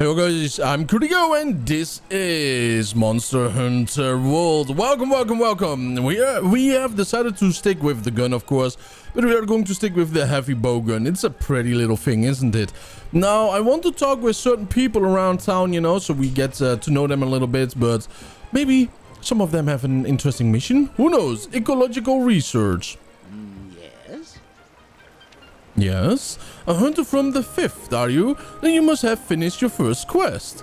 Hello guys, I'm Kurigo and this is Monster Hunter World. Welcome. We have decided to stick with the gun, of course, but we are going to stick with the heavy bowgun. It's a pretty little thing, isn't it? Now, I want to talk with certain people around town, you know, so we get to know them a little bit, but maybe some of them have an interesting mission. Who knows? Ecological research. Yes, a hunter from the 5th, are you? Then you must have finished your first quest.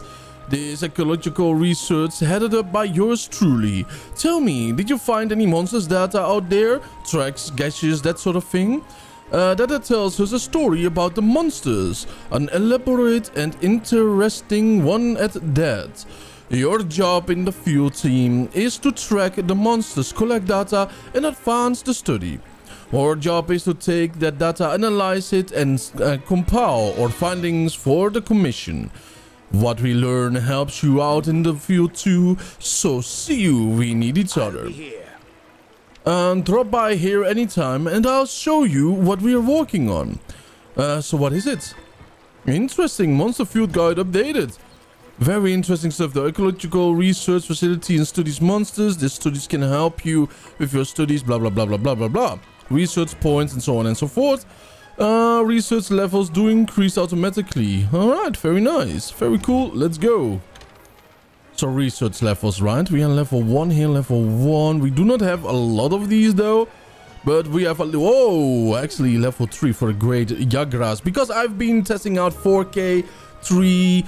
This ecological research headed up by yours truly. Tell me, did you find any monsters that are out there? Tracks, gashes, that sort of thing? That tells us a story about the monsters. An elaborate and interesting one at that. Your job in the field team is to track the monsters, collect data and advance the study. Our job is to take that data, analyze it and compile our findings for the commission. What we learn helps you out in the field too, so see you, we need each other. Drop by here anytime and I'll show you what we are working on. So what is it? Interesting, monster field guide updated. Very interesting stuff. The ecological research facility and studies monsters. These studies can help you with your studies, blah blah blah blah blah blah blah. Research points and so on and so forth. Research levels do increase automatically. Alright, very nice. Very cool. Let's go. So research levels, right? We are level 1 here, level 1. We do not have a lot of these though. But we have a... Whoa! Actually level 3 for Great Jagras. Because I've been testing out 4K, 240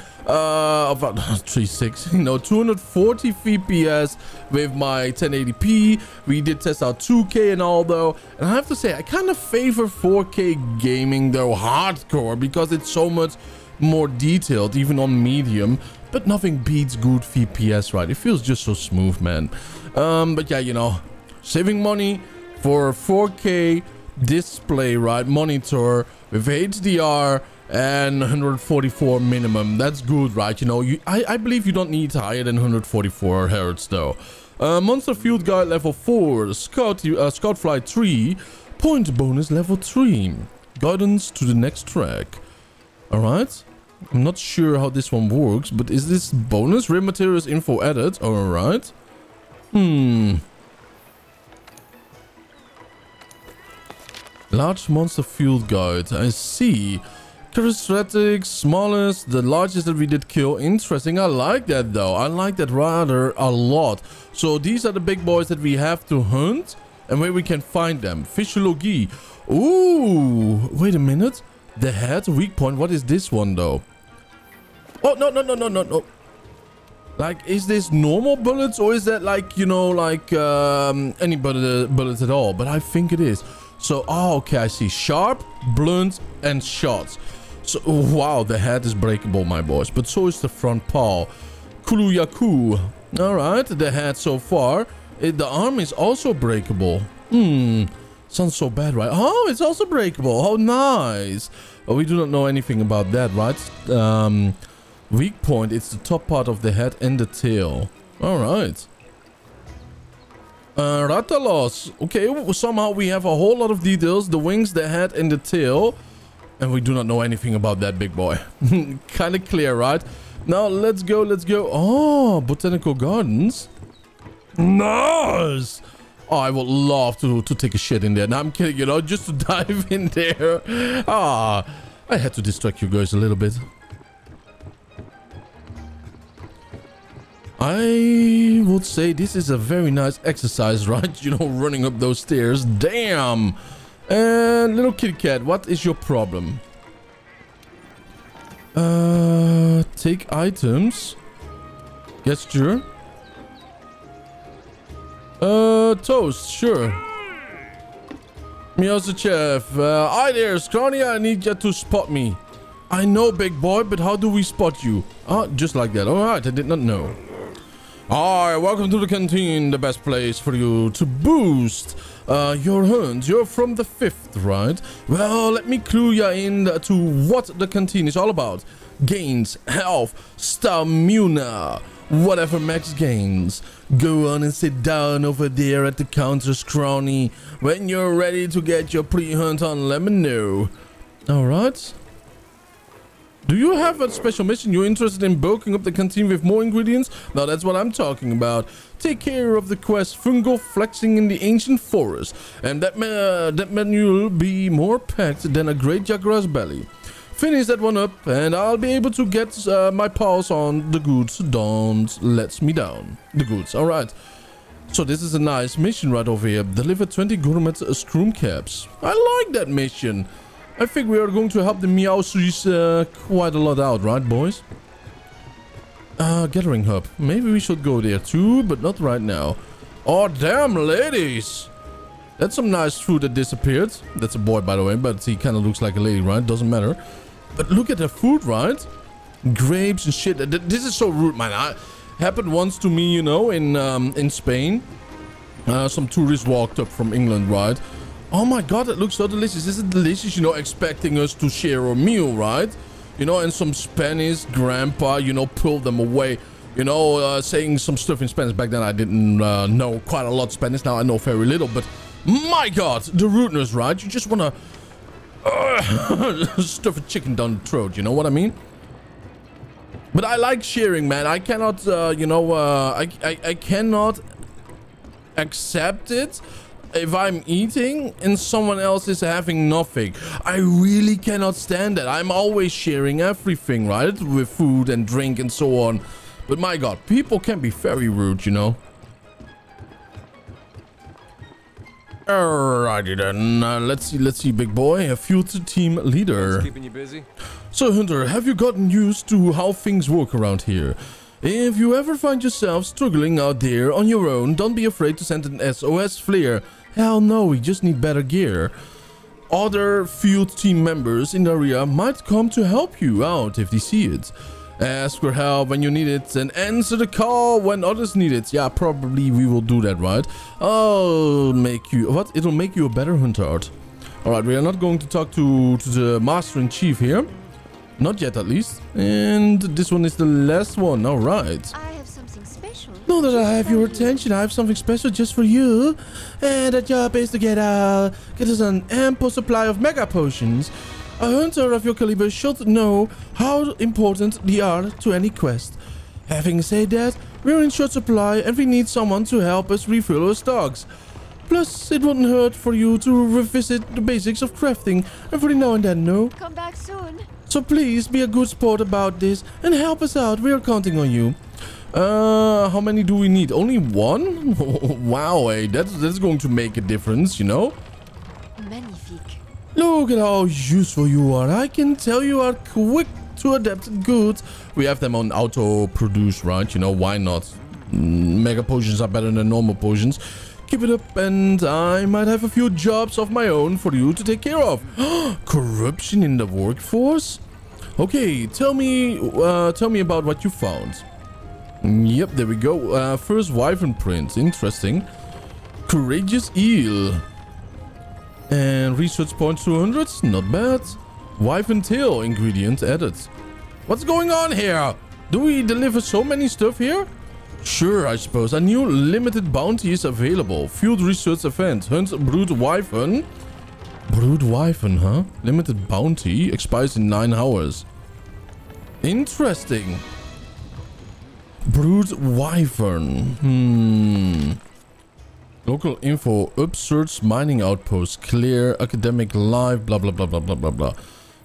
fps with my 1080p. We did test out 2k and all though, and I have to say I kind of favor 4k gaming though, hardcore, because it's so much more detailed even on medium, but nothing beats good fps, right? It feels just so smooth, man. But yeah, you know, saving money for 4k display, right, monitor with HDR and 144 minimum, that's good, right? You know, I believe you don't need higher than 144 hertz though. Monster field guide level 4, scout flight 3, point bonus level 3, guidance to the next track. All right, I'm not sure how this one works, but is this bonus rare materials info added? All right. Large monster field guide, I see. Charismatic, smallest, the largest that we did kill. Interesting. I like that though. I like that rather a lot. So these are the big boys that we have to hunt and where we can find them. Physiology. Ooh, wait a minute. The head, weak point. What is this one though? Oh, no. Like, is this normal bullets or is that like, you know, like any bullets at all? But I think it is. So, oh, okay, I see. Sharp, blunt and shots. So, wow, the head is breakable, my boys. But so is the front paw. Kulu-Ya-Ku. All right, the head so far. The arm is also breakable. Sounds so bad, right? Oh, it's also breakable. Oh, nice. Well, we do not know anything about that, right? Weak point, it's the top part of the head and the tail. All right. Rathalos. Okay, somehow we have a whole lot of details. The wings, the head and the tail. And we do not know anything about that big boy. Kind of clear, right? Now, let's go. Oh, botanical gardens. Nice! Oh, I would love to take a shit in there. No, I'm kidding, you know, just to dive in there. Ah, I had to distract you guys a little bit. I would say this is a very nice exercise, right? You know, running up those stairs. Damn! And little kitty cat, what is your problem? Take items. Gesture. Toast, sure. Miosichev. Hi there, Scronia, I need you to spot me. I know, big boy, but how do we spot you? Ah, just like that. Alright, I did not know. Alright, welcome to the canteen, the best place for you to boost your hunt. You're from the 5th, right? Well, let me clue you in to what the canteen is all about. Gains, health, stamina, whatever max gains. Go on and sit down over there at the counter, Scrawny. When you're ready to get your pre-hunt on, let me know. Alright. Do you have a special mission? You're interested in bulking up the canteen with more ingredients? Now that's what I'm talking about. Take care of the quest, fungal flexing in the ancient forest. And that manual be more packed than a great Jagras belly. Finish that one up and I'll be able to get my paws on the goods. Don't let me down. The goods, alright. So this is a nice mission right over here. Deliver 20 gourmet scroom caps. I like that mission. I think we are going to help the Meow series quite a lot out, right boys? Gathering hub. Maybe we should go there too, but not right now. Oh damn, ladies! That's some nice food that disappeared. That's a boy by the way, but he kind of looks like a lady, right? Doesn't matter. But look at the food, right? Grapes and shit. This is so rude, man. Happened once to me, you know, in Spain. Some tourists walked up from England, right? Oh my god, that looks so delicious. This is delicious, you know, expecting us to share a meal, right? You know, and some Spanish grandpa, you know, pulled them away. You know, saying some stuff in Spanish. Back then I didn't know quite a lot Spanish. Now I know very little, but my god, the rudeness, right? You just wanna stuff a chicken down the throat, you know what I mean? But I like sharing, man. I cannot, you know, I cannot accept it if I'm eating and someone else is having nothing. I really cannot stand that. I'm always sharing everything, right? With food and drink and so on. But my god, people can be very rude, you know? Alrighty then, let's see, big boy, a future team leader. What's keeping you busy? So Hunter, have you gotten used to how things work around here? If you ever find yourself struggling out there on your own, don't be afraid to send an SOS flare. Hell no, we just need better gear. Other field team members in the area might come to help you out if they see it. Ask for help when you need it and answer the call when others need it. Yeah, probably we will do that, right? Oh, make you what? It'll make you a better hunter. All right, we are not going to talk to the master in chief here, not yet at least. And this one is the last one. All right. I have something special. Now that I have your attention, I have something special just for you. And the job is to get us an ample supply of mega potions. A hunter of your caliber should know how important they are to any quest. Having said that, we're in short supply and we need someone to help us refill our stocks. Plus, it wouldn't hurt for you to revisit the basics of crafting every now and then, no? Come back soon. So please be a good sport about this and help us out. We are counting on you. How many do we need? Only one? Wow, hey, that's going to make a difference, you know? Magnifique. Look at how useful you are. I can tell you are quick to adapt goods. We have them on auto-produce, right? You know, why not? Mega potions are better than normal potions. Keep it up and I might have a few jobs of my own for you to take care of. Corruption in the workforce? Okay, tell me about what you found. Yep, there we go. First wyvern print. Interesting. Courageous eel. And research points 200, not bad. Wyvern tail ingredient added. What's going on here? Do we deliver so many stuff here? Sure, I suppose. A new limited bounty is available. Field research event. Hunt brood wyvern. Brood wyvern, huh? Limited bounty expires in 9 hours. Interesting. Brood wyvern. Hmm. Local info, upsurge mining outpost, clear, academic life, blah, blah, blah, blah, blah, blah, blah.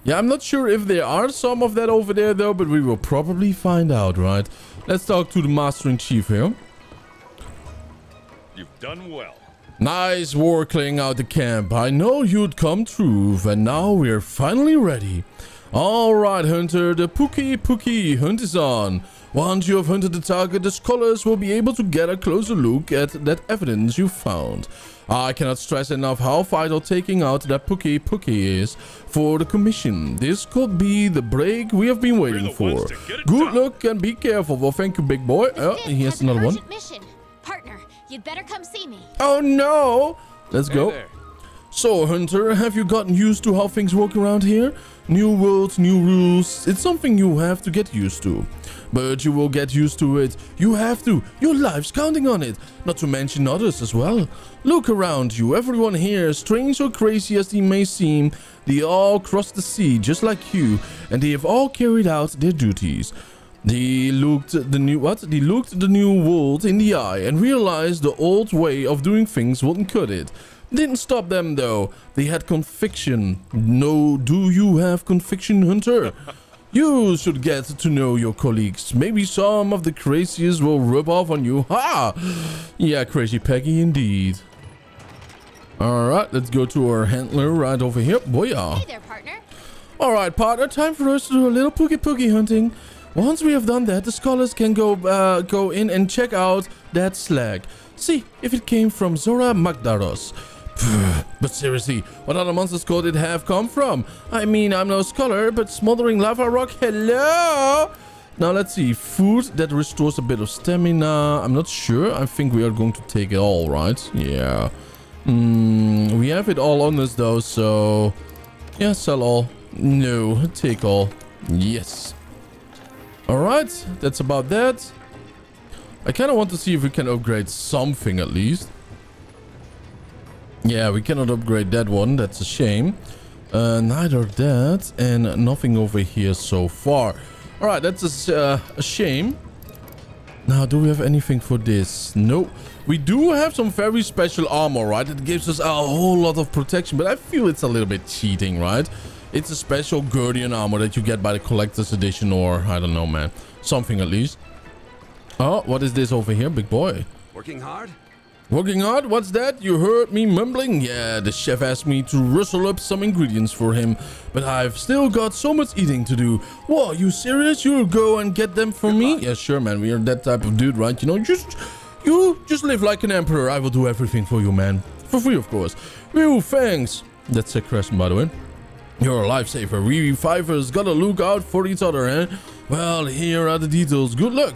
Yeah, I'm not sure if there are some of that over there, though, but we will probably find out, right? Let's talk to the Master-in-Chief here. You've done well. Nice work clearing out the camp. I know you'd come through, and now we're finally ready. All right, Hunter, the Pookie hunt is on. Once you have hunted the target, the scholars will be able to get a closer look at that evidence you found. I cannot stress enough how vital taking out that Pookie is for the commission. This could be the break we have been waiting for. Good luck and be careful. Well, thank you, big boy. Oh, here's another one. Partner, you'd better come see me. Oh, no. Let's go. So, Hunter, have you gotten used to how things work around here? New world, new rules, it's something you have to get used to. But you will get used to it, you have to, your life's counting on it, not to mention others as well. Look around you, everyone here, strange or crazy as they may seem, they all crossed the sea just like you, and they have all carried out their duties. They looked the new world in the eye and realized the old way of doing things wouldn't cut it. Didn't stop them though. They had conviction. No, do you have conviction, Hunter? You should get to know your colleagues. Maybe some of the craziest will rub off on you. Ha! Yeah, crazy Peggy indeed. Alright, let's go to our handler right over here. Booyah. Hey there, partner. Alright, partner, time for us to do a little poogie hunting. Once we have done that, the scholars can go in and check out that slag. See if it came from Zorah Magdaros. But seriously, what other monsters could it have come from? I mean, I'm no scholar, but smoldering lava rock, hello? Now let's see, food that restores a bit of stamina. I'm not sure, I think we are going to take it all, right? Yeah. We have it all on us though, so... Yeah, sell all. No, take all. Yes. Alright, that's about that. I kind of want to see if we can upgrade something at least. Yeah, we cannot upgrade that one. That's a shame. Neither that and nothing over here so far. All right, that's a shame. Now, do we have anything for this? No. We do have some very special armor, right? It gives us a whole lot of protection, but I feel it's a little bit cheating, right? It's a special Guardian armor that you get by the collector's edition or I don't know, man. Something at least. Oh, what is this over here, big boy? Working hard? Working hard? What's that? You heard me mumbling? Yeah, the chef asked me to rustle up some ingredients for him, but I've still got so much eating to do. Whoa, you serious? You'll go and get them for me? Yeah, sure, man. We are that type of dude, right? You know, you just live like an emperor. I will do everything for you, man. For free, of course. Whew, thanks. That's a question, by the way. You're a lifesaver. We fivers gotta look out for each other, eh? Well, here are the details. Good luck.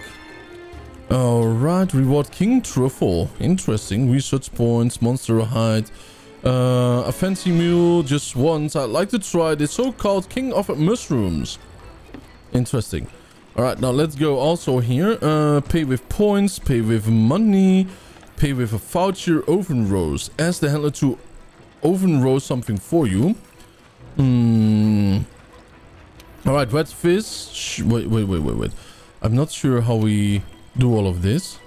Alright, reward King Truffle. Interesting. Research points, monster hide. A fancy meal just once. I'd like to try this so-called King of Mushrooms. Interesting. Alright, now let's go also here. Pay with points, pay with money, pay with a voucher, oven roast. Ask the handler to oven roast something for you. Alright, red fish. Wait. I'm not sure how we... do all of this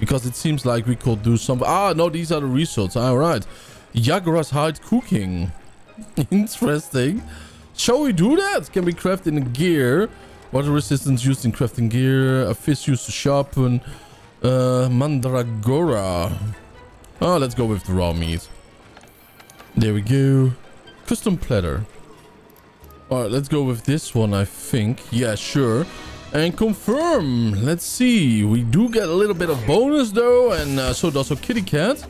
because it seems like we could do some. Ah, no, these are the results. All right, Jagras hide cooking. Interesting. Shall we do that? Can we craft in gear? Water resistance used in crafting gear. A fish used to sharpen. Mandragora. Oh, let's go with the raw meat. There we go. Custom platter. All right, let's go with this one, I think. Yeah, sure. And confirm. Let's see. We do get a little bit of bonus though. And so does our kitty cat.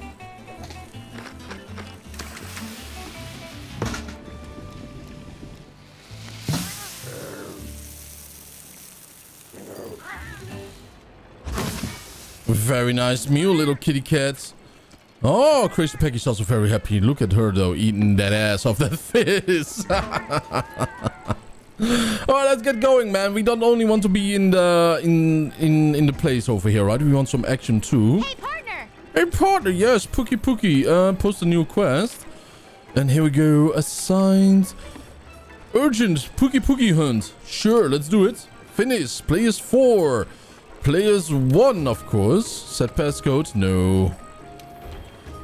Very nice meal, little kitty cat. Oh, Crazy Peggy's also very happy. Look at her though, eating that ass off that fish. Alright, let's get going, man. We don't only want to be in the in the place over here, right? We want some action too. Hey, partner! Hey, partner! Yes, Pookie Pookie. Post a new quest. And here we go. Assigned. Urgent Pookie Pookie hunt. Sure, let's do it. Finish. Players 4. Players 1, of course. Set passcode. No.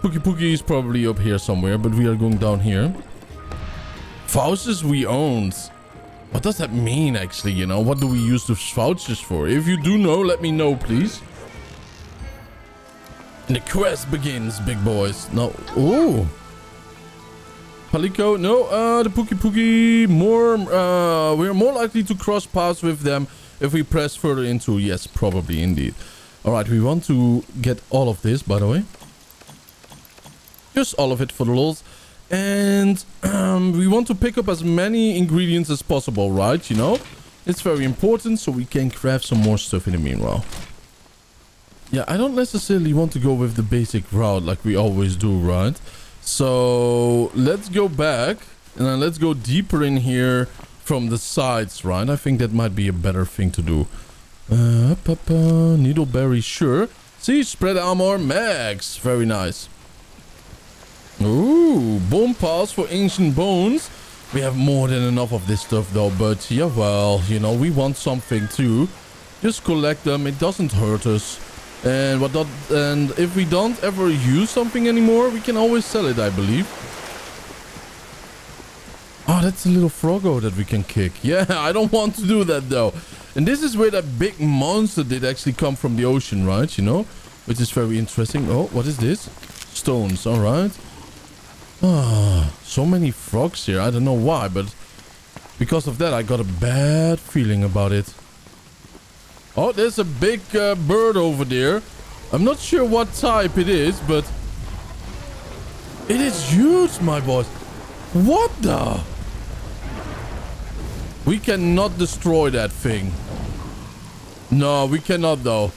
Pookie Pookie is probably up here somewhere, but we are going down here. Faustus we owned. What does that mean, actually, you know? What do we use the vouchers for? If you do know, let me know, please. And the quest begins, big boys. No. Ooh. Palico. No. The Pookie Pookie. More. We're more likely to cross paths with them if we press further into. Yes, probably, indeed. All right. We want to get all of this, by the way. Just all of it for the lols. And we want to pick up as many ingredients as possible, right? You know, it's very important so we can craft some more stuff in the meanwhile. Yeah, I don't necessarily want to go with the basic route like we always do, right? So let's go back And then let's go deeper in here from the sides, right? I think that might be a better thing to do. Needleberry, sure. See, spread armor, max. Very nice. Ooh, bone pass for ancient bones. We have more than enough of this stuff though, but yeah, well, you know, we want something too. Just collect them, it doesn't hurt us. And what that, and if we don't ever use something anymore, we can always sell it, I believe. Oh, that's a little froggo that we can kick. Yeah, I don't want to do that though. And this is where that big monster did actually come from the ocean, right? You know, which is very interesting. Oh, what is this? Stones, all right. Ah, so many frogs here. I don't know why, but because of that, I got a bad feeling about it. Oh, there's a big bird over there. I'm not sure what type it is, but it is huge, my boss. What the? We cannot destroy that thing. No, we cannot, though.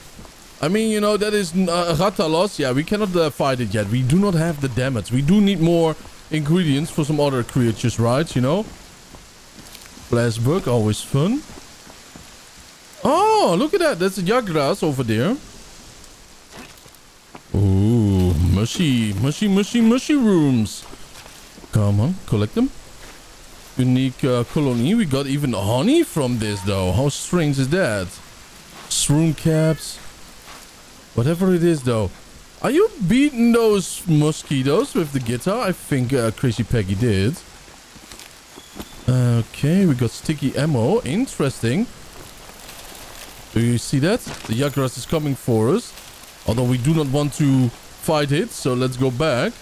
I mean, you know, that is Rathalos. Yeah, we cannot fight it yet. We do not have the damage. We do need more ingredients for some other creatures, right? You know? Blastberg, always fun. Oh, look at that. That's a Jagras over there. Ooh, mushy, mushy, mushy, mushy rooms. Come on, collect them. Unique colony. We got even honey from this, though. How strange is that? Shroom caps. Whatever it is, though. Are you beating those mosquitoes with the guitar? I think Crazy Peggy did. Okay, we got sticky ammo. Interesting. Do you see that? The Jagras is coming for us. Although we do not want to fight it, so let's go back.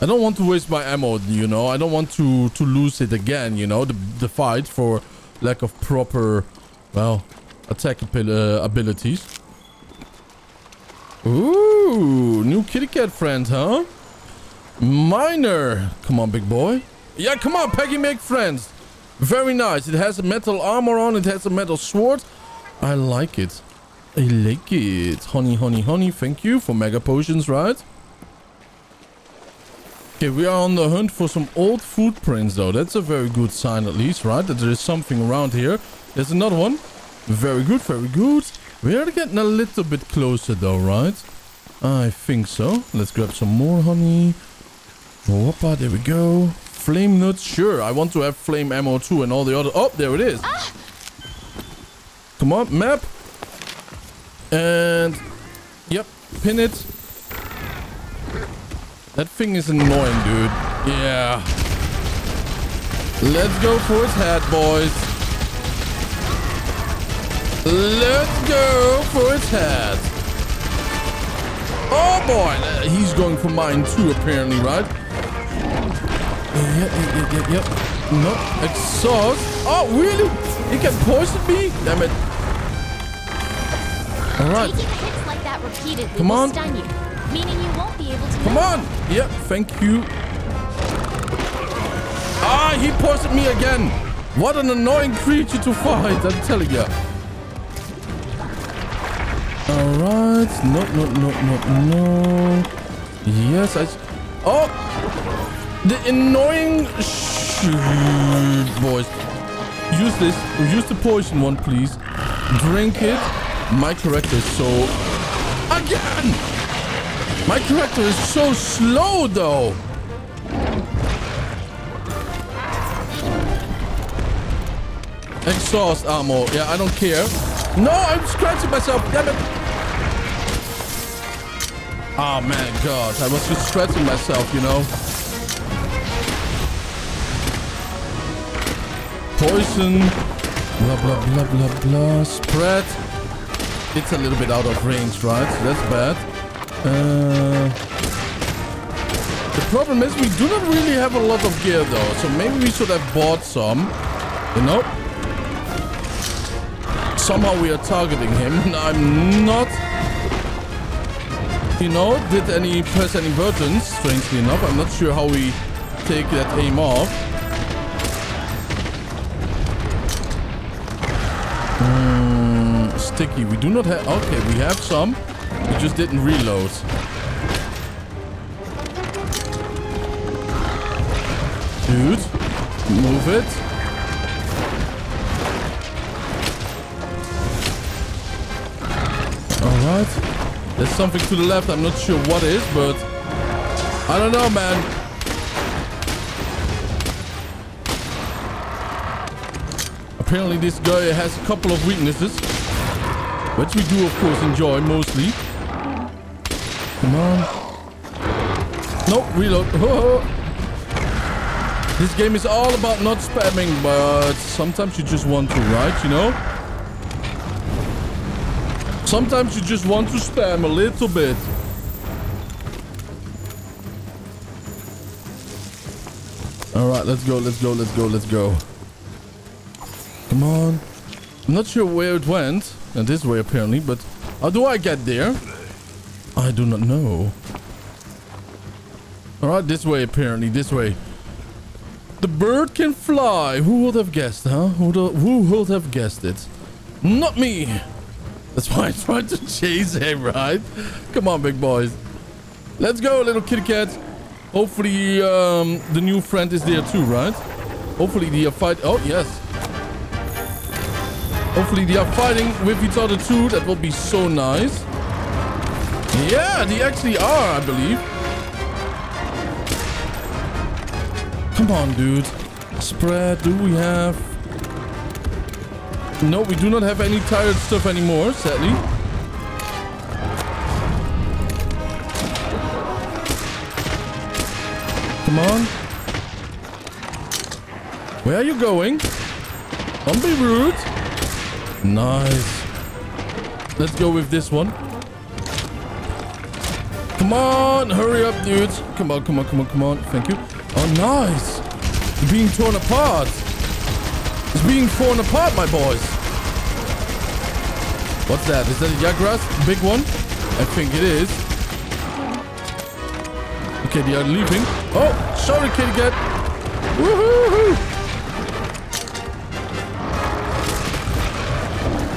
I don't want to waste my ammo, you know. I don't want to lose it again, you know. The fight for lack of proper, well, attack abilities. Ooh, new kitty cat friend, huh? Miner. Come on, big boy. Yeah, come on, Peggy, make friends. Very nice. It has a metal armor on. It has a metal sword. I like it. I like it. Honey, honey, honey. Thank you for mega potions, right? Okay, we are on the hunt for some old footprints, though. That's a very good sign, at least, right? That there is something around here. There's another one. Very good, very good. We are getting a little bit closer, though, right? I think so. Let's grab some more honey. Whoppa, there we go. Flame nuts, sure. I want to have flame ammo too and all the other... Oh, there it is. Ah! Come on, map. And... Yep, pin it. That thing is annoying, dude. Yeah. Let's go for his head, boys. Let's go for his head. Oh, boy. He's going for mine too, apparently, right? Yep, yep, yep, yep. No, exhaust. Oh, really? He can poison me? Damn it. All right. Like that repeatedly. Come on. Stun you, meaning you won't be able to come on. Yep, thank you. Ah, he poisoned me again. What an annoying creature to fight, I'm telling you. All right. No, no, no, no, no. Yes, I... Oh! The annoying boys. Use this. Use the poison one, please. Drink it. My character is so... Again! My character is so slow, though. Exhaust ammo. Yeah, I don't care. No, I'm scratching myself. Damn it. Oh, man, God. I was just scratching myself, you know. Poison, blah, blah, blah, blah, blah, spread. It's a little bit out of range, right? That's bad. The problem is we do not really have a lot of gear, though. So maybe we should have bought some, you know? Somehow we are targeting him. And I'm not, you know, press any buttons, strangely enough. I'm not sure how we take that aim off. Sticky. We do not have... Okay, we have some. We just didn't reload. Dude, move it. Alright. There's something to the left. I'm not sure what is, but... I don't know, man. Apparently, this guy has a couple of weaknesses. Which we do, of course, enjoy, mostly. Come on. Nope, reload. This game is all about not spamming, but sometimes you just want to, right? You know? Sometimes you just want to spam a little bit. Alright, let's go, let's go, let's go, let's go. Come on. I'm not sure where it went. This way, apparently, but... How do I get there? I do not know. Alright, this way, apparently. This way. The bird can fly. Who would have guessed, huh? Who would have guessed it? Not me. That's why I tried to chase him, right? Come on, big boys. Let's go, little kitty cat. Hopefully, the new friend is there too, right? Hopefully, they are fighting... Oh, yes. Hopefully, they are fighting with each other too. That will be so nice. Yeah, they actually are, I believe. Come on, dude. Spread. Do we have... No, we do not have any tired stuff anymore, sadly. Come on. Where are you going? Don't be rude. Nice. Let's go with this one. Come on. Hurry up, dude. Come on, come on, come on, come on. Thank you. Oh, nice. It's being torn apart. It's being torn apart, my boys. What's that? Is that a Jagras? Big one? I think it is. Okay, they are leaving. Oh, sorry, kitty cat. Woohoo!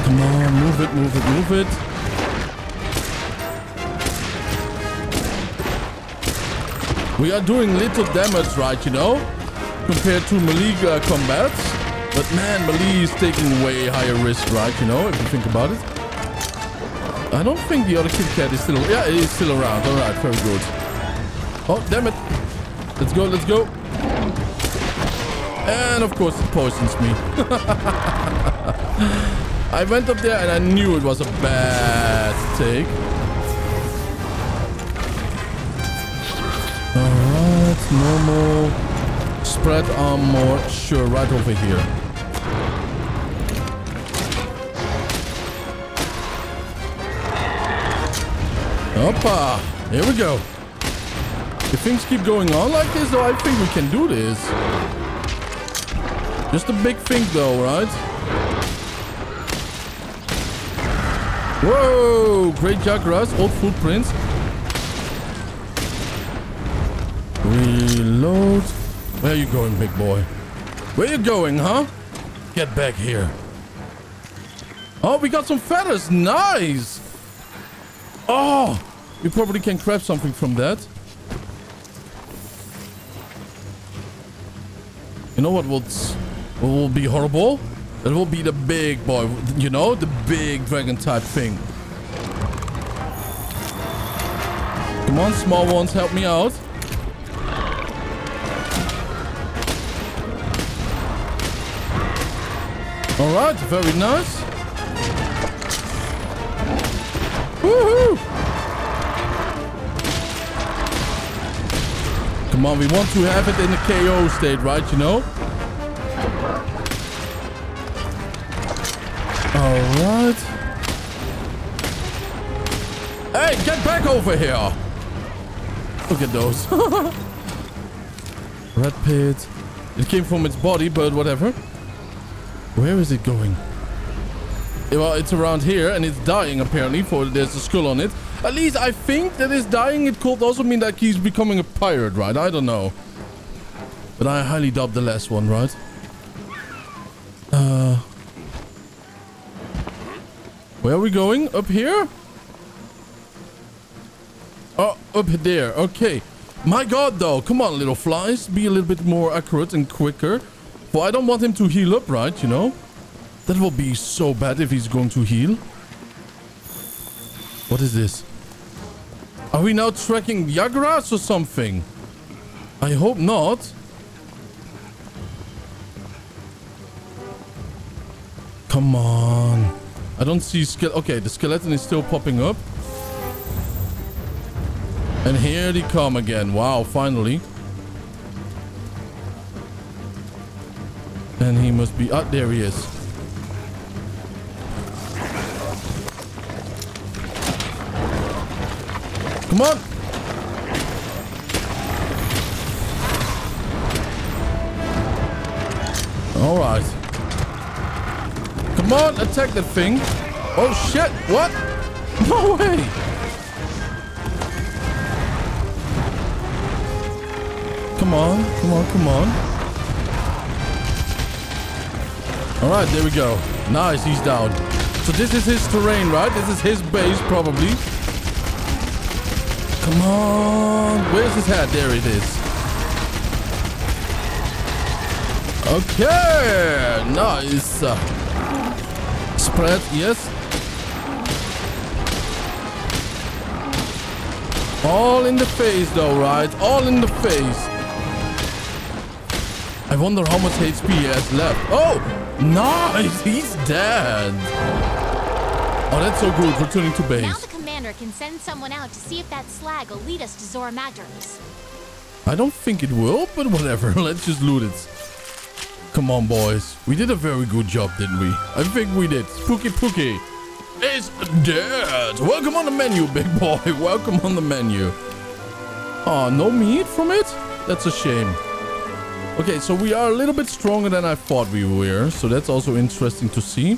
Come on, move it, move it, move it. We are doing little damage, right, you know? Compared to Maliga combats. But man, Melee is taking way higher risk, right, you know? If you think about it. I don't think the other Kit Kat is still... Yeah, it is still around. Alright, very good. Oh, damn it. Let's go, let's go. And of course, it poisons me. I went up there and I knew it was a bad take. Alright, normal. Spread armor. Sure, right over here. Hoppa. Here we go. If things keep going on like this, though, I think we can do this. Just a big thing, though, right? Whoa! Great Jagras, old footprints. Reload. Where are you going, big boy? Where are you going, huh? Get back here. Oh, we got some feathers. Nice. Oh, we probably can grab something from that. You know what will be horrible? It will be the big boy. You know, the big dragon type thing. Come on, small ones, help me out. All right, very nice. Woohoo! Come on, we want to have it in the KO state, right? You know? All right. Hey, get back over here. Look at those. Red pit. It came from its body, but whatever. Where is it going? Well, it's around here and it's dying apparently, for there's a skull on it. At least I think that it's dying. It could also mean that he's becoming a pirate, right? I don't know. But I highly doubt the last one, right? Where are we going? Up here? Oh, up there. Okay. My god, though. Come on, little flies. Be a little bit more accurate and quicker. Well, I don't want him to heal up, right? You know? That will be so bad if he's going to heal. What is this? Are we now tracking Jagras or something? I hope not. Come on. I don't see... Okay, the skeleton is still popping up. And here they come again. Wow, finally. And he must be... Ah, there he is. Come on! Alright. Come on, attack that thing. Oh shit, what? No way! Come on, come on, come on. Alright, there we go. Nice, he's down. So this is his terrain, right? This is his base, probably. Come on. Where's his hat? There it is. Okay. Nice. Spread. Yes. All in the face though, right? All in the face. I wonder how much HP he has left. Oh, nice. He's dead. Oh, that's so good. Returning to base. Can send someone out to see if that slag will lead us to Zorah Magdaros. I don't think it will, but whatever. Let's just loot it. Come on, boys. We did a very good job, didn't we? I think we did. Spooky Pookie is dead. Welcome on the menu, big boy. Welcome on the menu. Oh, no meat from it? That's a shame. Okay, so we are a little bit stronger than I thought we were. So that's also interesting to see.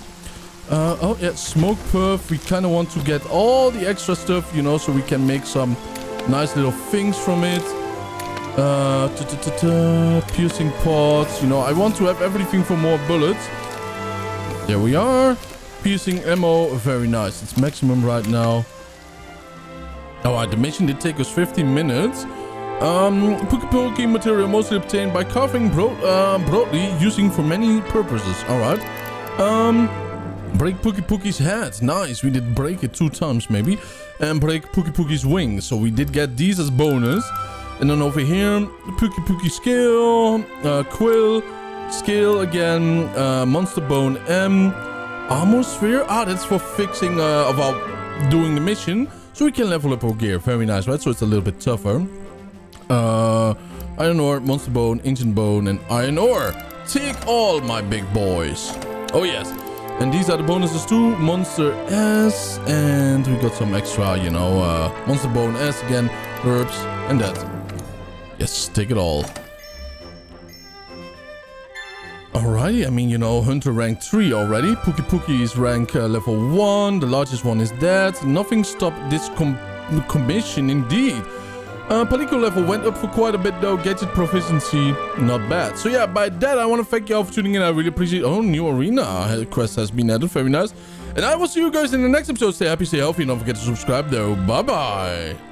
Oh yeah, smoke perf. We kind of want to get all the extra stuff, you know, so we can make some nice little things from it. Piercing pods, you know, I want to have everything for more bullets. There we are. Piercing ammo, very nice. It's maximum right now. Alright, the mission did take us 15 minutes. Pukipoki material mostly obtained by carving broadly, using for many purposes. Alright. Break Pookie Pookie's head. Nice. We did break it 2 times maybe. And break Pookie Pookie's wings. So we did get these as bonus. And then over here, Pookie Pookie scale, quill, scale again, monster bone M, armor sphere. Ah, that's for fixing, about doing the mission. So we can level up our gear. Very nice, right? So it's a little bit tougher. Iron ore, monster bone, ancient bone, and iron ore. Take all my big boys. Oh yes. And these are the bonuses too. Monster S. And we got some extra, you know. Monster Bone S again. Herbs. And that. Yes, take it all. Alrighty. I mean, you know, Hunter rank 3 already. Pookie Pookie is rank level 1. The largest one is that. Nothing stopped this commission indeed. Palico level went up for quite a bit though. Gadget proficiency, not bad. So yeah, by that I want to thank you all for tuning in. I really appreciate it. Oh, new arena quest has been added. Very nice. And I will see you guys in the next episode. Stay happy, stay healthy, and don't forget to subscribe though. Bye bye.